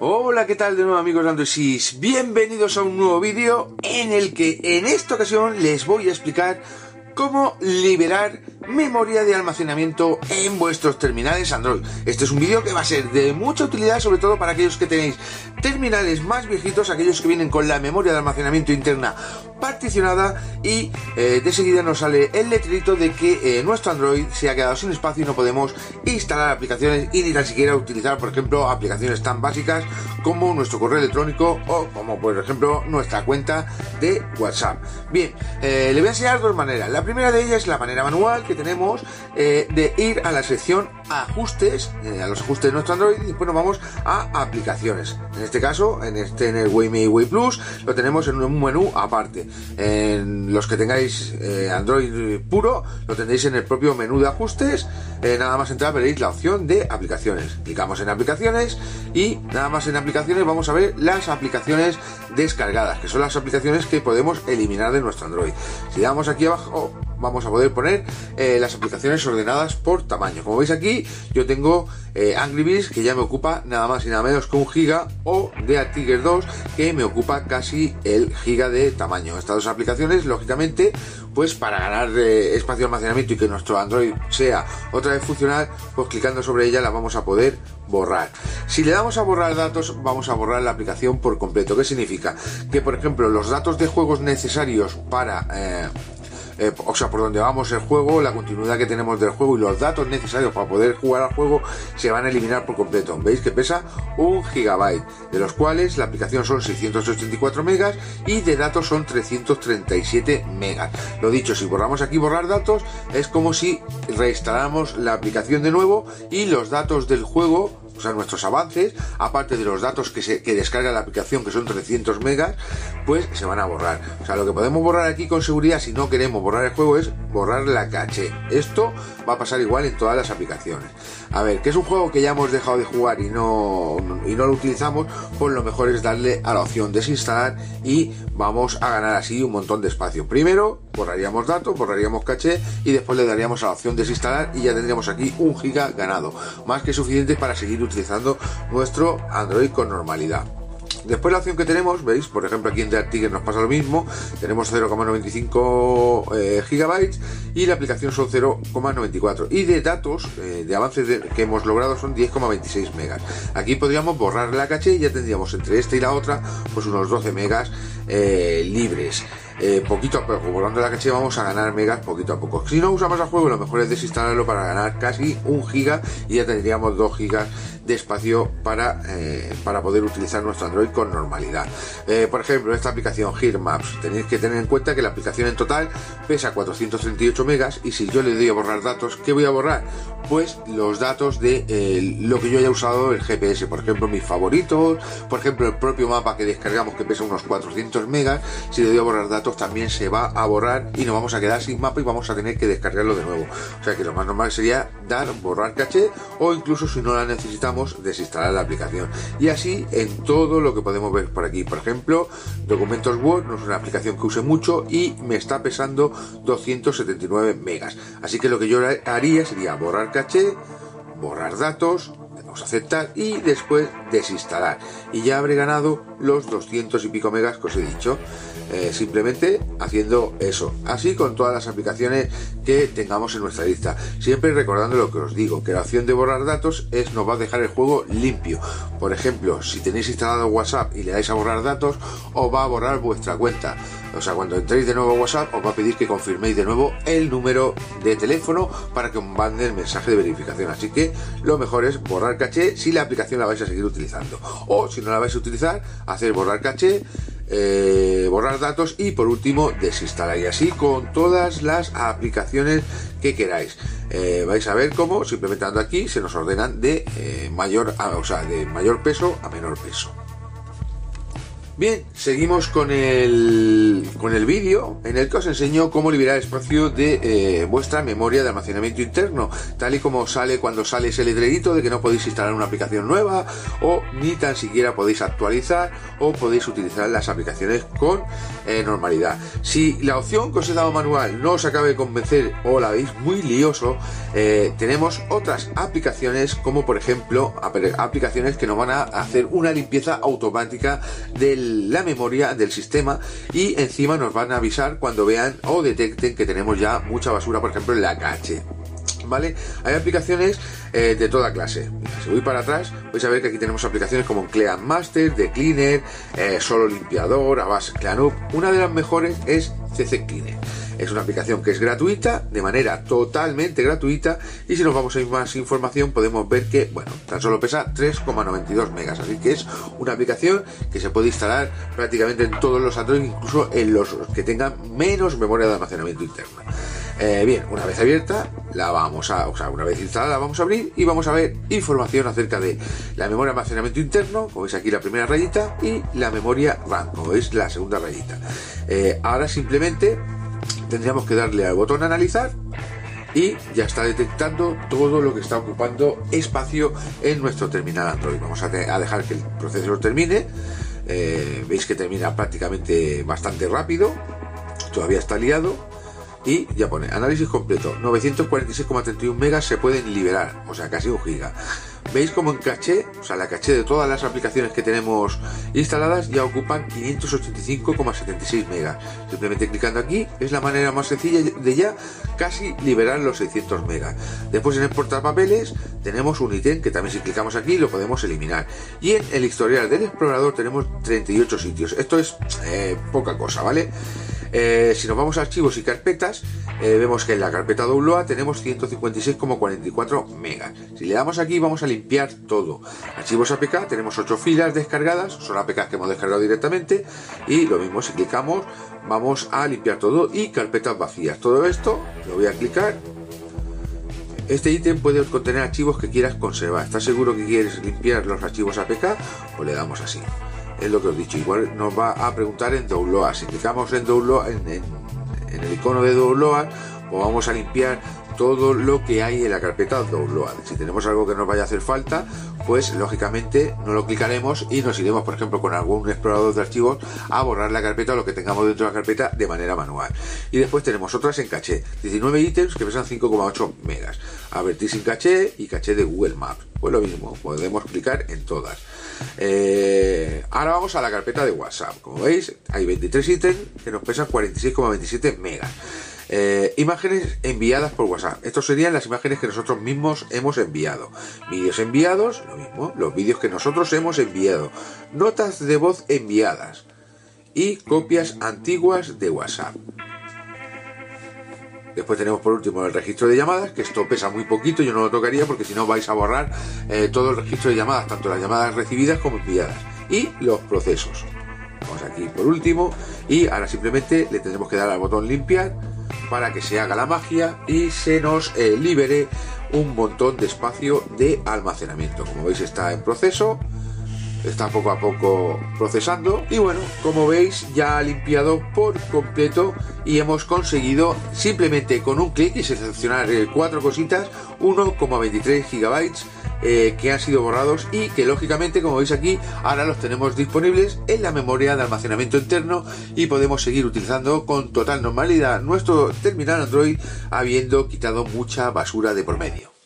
Hola, ¿qué tal de nuevo, amigos de Androidsis? Bienvenidos a un nuevo vídeo en el que en esta ocasión les voy a explicar cómo liberar memoria de almacenamiento en vuestros terminales Android. Este es un vídeo que va a ser de mucha utilidad, sobre todo para aquellos que tenéis terminales más viejitos, aquellos que vienen con la memoria de almacenamiento interna particionada y de seguida nos sale el letrerito de que nuestro Android se ha quedado sin espacio y no podemos instalar aplicaciones y ni tan siquiera utilizar, por ejemplo, aplicaciones tan básicas como nuestro correo electrónico o como, por ejemplo, nuestra cuenta de WhatsApp. Bien, le voy a enseñar dos maneras. La primera de ellas es la manera manual que tenemos de ir a la sección ajustes, a los ajustes de nuestro Android, y después nos vamos a aplicaciones. En este caso, en el Huawei Plus lo tenemos en un menú aparte. En los que tengáis Android puro lo tendréis en el propio menú de ajustes. Nada más entrar veréis la opción de aplicaciones, clicamos en aplicaciones y nada más en aplicaciones vamos a ver las aplicaciones descargadas, que son las aplicaciones que podemos eliminar de nuestro Android. Si damos aquí abajo vamos a poder poner las aplicaciones ordenadas por tamaño. Como veis aquí yo tengo Angry Birds, que ya me ocupa nada más y nada menos que 1 GB, o Dead Trigger 2, que me ocupa casi el giga de tamaño. Estas dos aplicaciones, lógicamente, pues para ganar espacio de almacenamiento y que nuestro Android sea otra vez funcional, pues clicando sobre ella la vamos a poder borrar. Si le damos a borrar datos, vamos a borrar la aplicación por completo. ¿Qué significa? Que, por ejemplo, los datos de juegos necesarios para... o sea, por donde vamos el juego, la continuidad que tenemos del juego y los datos necesarios para poder jugar al juego se van a eliminar por completo. Veis que pesa 1 GB, de los cuales la aplicación son 684 megas y de datos son 337 megas. Lo dicho, si borramos aquí borrar datos, es como si reinstaláramos la aplicación de nuevo y los datos del juego, o sea, nuestros avances, aparte de los datos que descarga la aplicación, que son 300 megas, pues se van a borrar. O sea, lo que podemos borrar aquí con seguridad, si no queremos borrar el juego, es borrar la caché. Esto va a pasar igual en todas las aplicaciones. A ver, que es un juego que ya hemos dejado de jugar y no lo utilizamos, pues lo mejor es darle a la opción desinstalar y vamos a ganar así un montón de espacio. Primero borraríamos datos, borraríamos caché y después le daríamos a la opción desinstalar y ya tendríamos aquí 1 GB ganado, más que suficiente para seguir utilizando nuestro Android con normalidad. Después la opción que tenemos, veis, por ejemplo aquí en Dead Trigger nos pasa lo mismo, tenemos 0,95 gigabytes y la aplicación son 0,94 y de datos, de avances que hemos logrado son 10,26 megas. Aquí podríamos borrar la caché y ya tendríamos entre esta y la otra pues unos 12 megas libres. Poquito a poco, borrando la caché vamos a ganar megas poquito a poco. Si no usamos el juego, lo mejor es desinstalarlo para ganar casi 1 GB y ya tendríamos 2 GB de espacio para poder utilizar nuestro Android con normalidad. Por ejemplo, esta aplicación Heat Maps, tenéis que tener en cuenta que la aplicación en total pesa 438 megas y si yo le doy a borrar datos, ¿qué voy a borrar? Pues los datos de lo que yo haya usado el GPS, por ejemplo mis favoritos, por ejemplo el propio mapa que descargamos que pesa unos 400 megas, si le doy a borrar datos también se va a borrar y nos vamos a quedar sin mapa y vamos a tener que descargarlo de nuevo. O sea que lo más normal sería dar borrar caché o incluso si no la necesitamos desinstalar la aplicación. Y así en todo lo que podemos ver por aquí. Por ejemplo, documentos Word, no es una aplicación que use mucho y me está pesando 279 megas. Así que lo que yo haría sería borrar caché, borrar datos, aceptar y después desinstalar y ya habré ganado los 200 y pico megas que os he dicho, simplemente haciendo eso. Así con todas las aplicaciones que tengamos en nuestra lista, siempre recordando lo que os digo, que la opción de borrar datos nos va a dejar el juego limpio. Por ejemplo, si tenéis instalado WhatsApp y le dais a borrar datos, os va a borrar vuestra cuenta. O sea, cuando entréis de nuevo a WhatsApp os va a pedir que confirméis de nuevo el número de teléfono para que os mande el mensaje de verificación. Así que lo mejor es borrar caché si la aplicación la vais a seguir utilizando, o si no la vais a utilizar, hacer borrar caché, borrar datos y por último desinstalar. Y así con todas las aplicaciones que queráis. Vais a ver cómo simplemente dando aquí se nos ordenan de mayor peso a menor peso. Bien, seguimos con el vídeo en el que os enseño cómo liberar espacio de vuestra memoria de almacenamiento interno, tal y como sale cuando sale ese letrerito de que no podéis instalar una aplicación nueva, o ni tan siquiera podéis actualizar o podéis utilizar las aplicaciones con normalidad. Si la opción que os he dado manual no os acabe de convencer o la veis muy lioso, tenemos otras aplicaciones, como por ejemplo aplicaciones que nos van a hacer una limpieza automática del la memoria del sistema, y encima nos van a avisar cuando vean o detecten que tenemos ya mucha basura, por ejemplo en la caché, ¿vale? Hay aplicaciones de toda clase. Si voy para atrás, vais a ver que aquí tenemos aplicaciones como Clean Master, The Cleaner, Solo Limpiador, Avast CleanUp. Una de las mejores es CCleaner. Es una aplicación que es gratuita, de manera totalmente gratuita, y si nos vamos a ir más información podemos ver que, bueno, tan solo pesa 3,92 megas, así que es una aplicación que se puede instalar prácticamente en todos los Android, incluso en los que tengan menos memoria de almacenamiento interno. Bien, una vez abierta, una vez instalada, la vamos a abrir y vamos a ver información acerca de la memoria de almacenamiento interno, como veis aquí la primera rayita, y la memoria RAM, como veis la segunda rayita. Ahora simplemente tendríamos que darle al botón analizar y ya está detectando todo lo que está ocupando espacio en nuestro terminal Android. Vamos a dejar que el proceso termine. Veis que termina prácticamente bastante rápido, todavía está liado. Y ya pone análisis completo, 946,31 megas se pueden liberar, o sea casi un giga. Veis como en caché, o sea la caché de todas las aplicaciones que tenemos instaladas ya ocupan 585,76 megas. Simplemente clicando aquí es la manera más sencilla de ya casi liberar los 600 megas. Después en el portapapeles tenemos un ítem que también si clicamos aquí lo podemos eliminar. Y en el historial del explorador tenemos 38 sitios. Esto es poca cosa, ¿vale? Si nos vamos a archivos y carpetas, vemos que en la carpeta Download tenemos 156,44 megas. Si le damos aquí vamos a limpiar todo. Archivos APK, tenemos 8 filas descargadas, son APK que hemos descargado directamente, y lo mismo si clicamos vamos a limpiar todo, y carpetas vacías. Todo esto lo voy a clicar. Este ítem puede contener archivos que quieras conservar. ¿Estás seguro que quieres limpiar los archivos APK? Pues le damos así. Es lo que os he dicho, igual nos va a preguntar en Download. Si clicamos en Download, en el icono de Download, pues vamos a limpiar todo lo que hay en la carpeta Download. Si tenemos algo que nos vaya a hacer falta, pues lógicamente no lo clicaremos y nos iremos, por ejemplo, con algún explorador de archivos a borrar la carpeta o lo que tengamos dentro de la carpeta de manera manual. Y después tenemos otras en caché, 19 ítems que pesan 5,8 megas. Advertir sin caché y caché de Google Maps. Pues lo mismo, podemos clicar en todas. Ahora vamos a la carpeta de WhatsApp. Como veis, hay 23 ítems que nos pesan 46,27 megas. Imágenes enviadas por WhatsApp. Estos serían las imágenes que nosotros mismos hemos enviado. Vídeos enviados, lo mismo, los vídeos que nosotros hemos enviado. Notas de voz enviadas. Y copias antiguas de WhatsApp. Después tenemos por último el registro de llamadas, que esto pesa muy poquito, yo no lo tocaría porque si no vais a borrar todo el registro de llamadas, tanto las llamadas recibidas como enviadas. Y los procesos. Vamos aquí por último y ahora simplemente le tendremos que dar al botón limpiar para que se haga la magia y se nos libere un montón de espacio de almacenamiento. Como veis está en proceso. Está poco a poco procesando y bueno, como veis ya ha limpiado por completo y hemos conseguido simplemente con un clic y seleccionar 4 cositas 1,23 gigabytes que han sido borrados y que lógicamente, como veis aquí, ahora los tenemos disponibles en la memoria de almacenamiento interno y podemos seguir utilizando con total normalidad nuestro terminal Android habiendo quitado mucha basura de por medio.